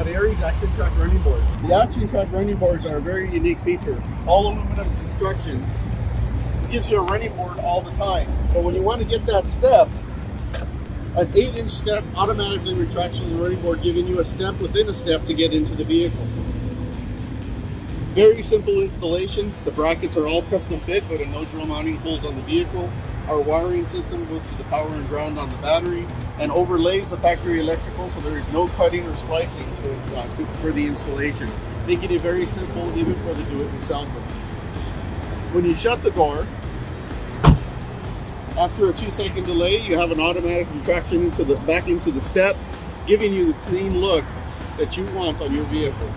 about Aries Action Track running boards. The Action Track running boards are a very unique feature. All aluminum construction gives you a running board all the time. But when you want to get that step, an 8-inch step automatically retracts from the running board, giving you a step within a step to get into the vehicle. Very simple installation. The brackets are all custom fit, but no drill mounting holes on the vehicle. Our wiring system goes to the power and ground on the battery and overlays the factory electrical, so there is no cutting or splicing for the installation, making it very simple even for the do-it-yourselfer. When you shut the door, after a 2-second delay, you have an automatic retraction back into the step, giving you the clean look that you want on your vehicle.